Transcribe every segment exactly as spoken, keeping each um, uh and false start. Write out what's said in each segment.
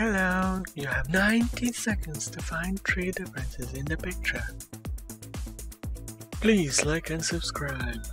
Hello, you have ninety seconds to find three differences in the picture. Please like and subscribe.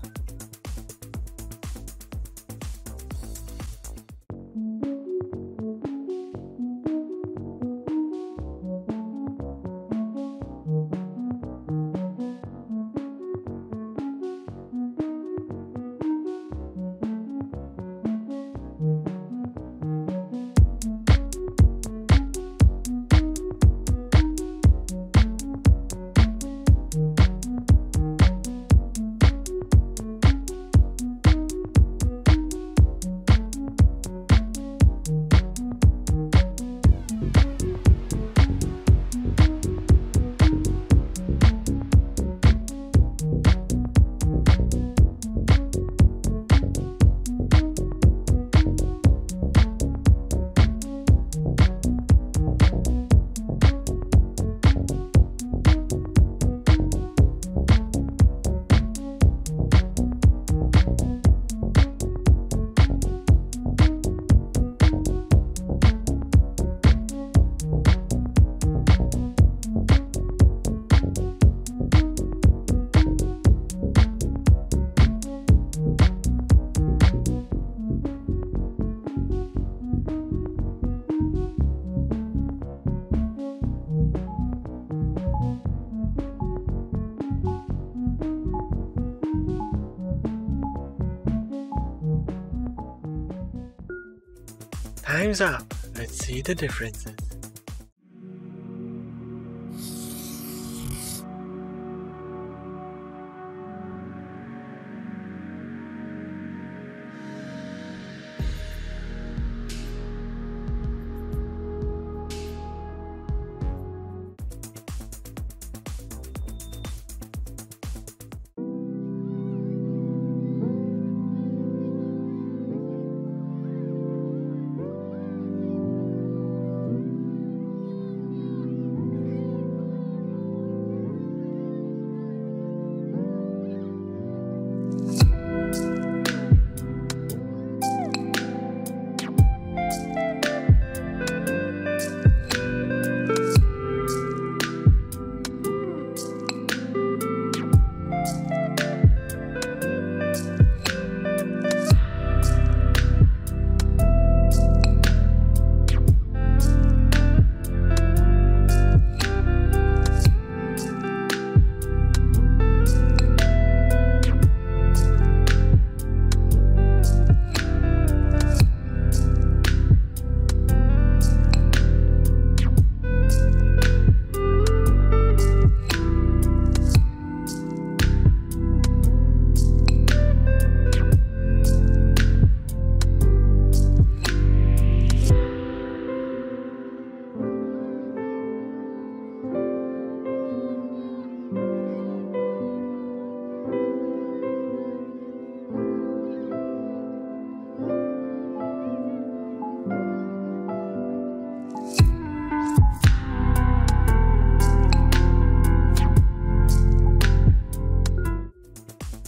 Time's up. Let's see the differences.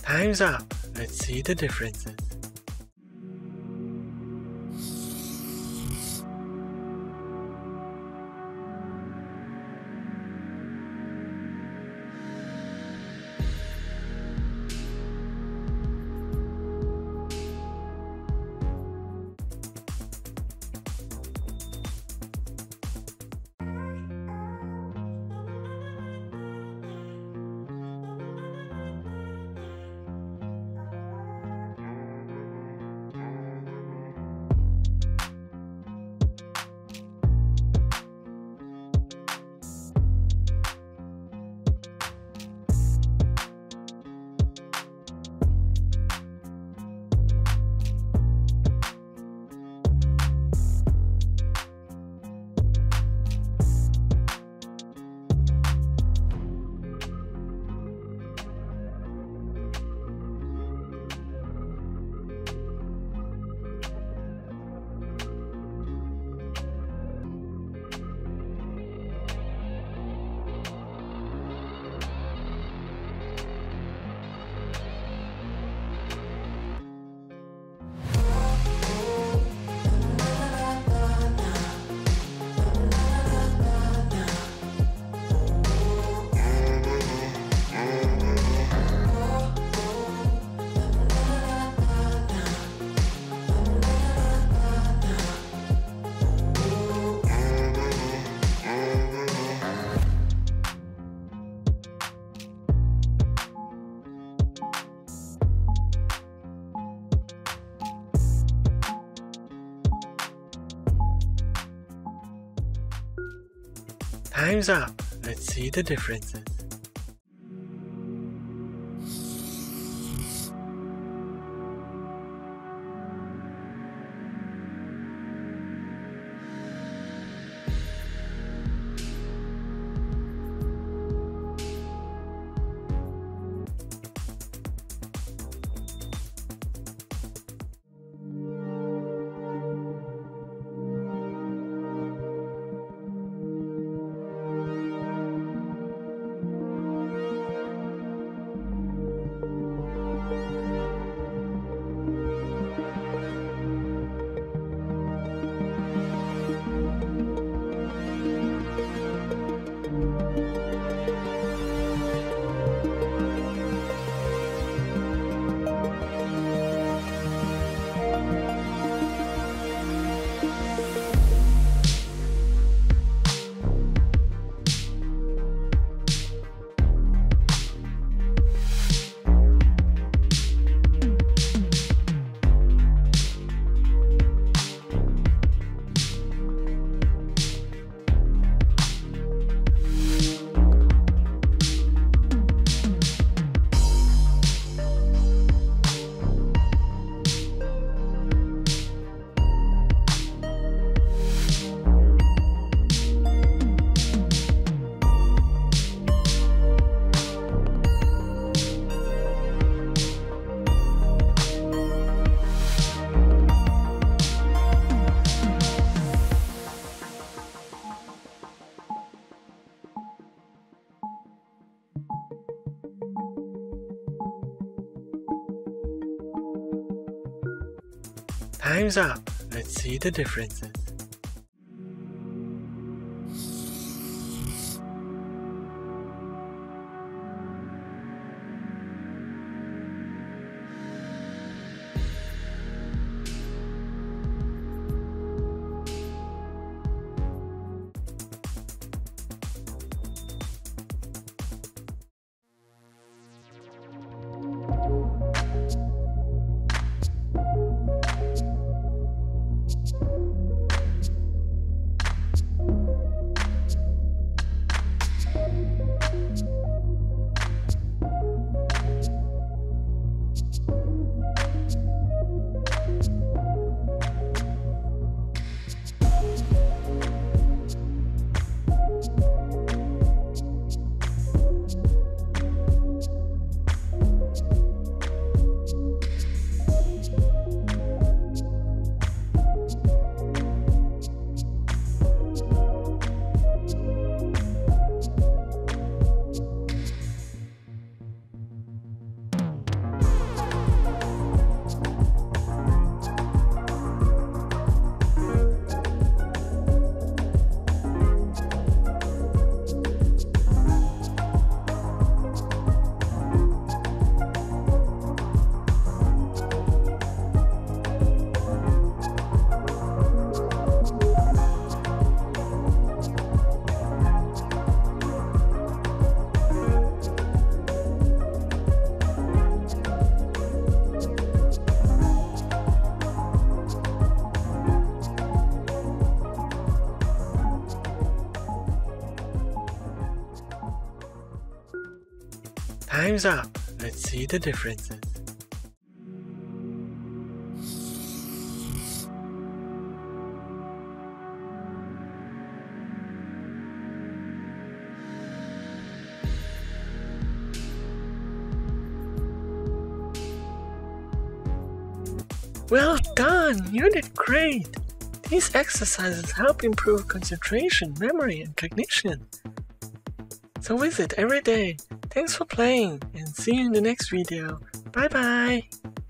Time's up. Let's see the differences. Time's up. Let's see the differences. Time's up. Let's see the differences. Time's up. Let's see the differences. Well done! You did great! These exercises help improve concentration, memory, and cognition. So visit every day. Thanks for playing, and see you in the next video. Bye bye!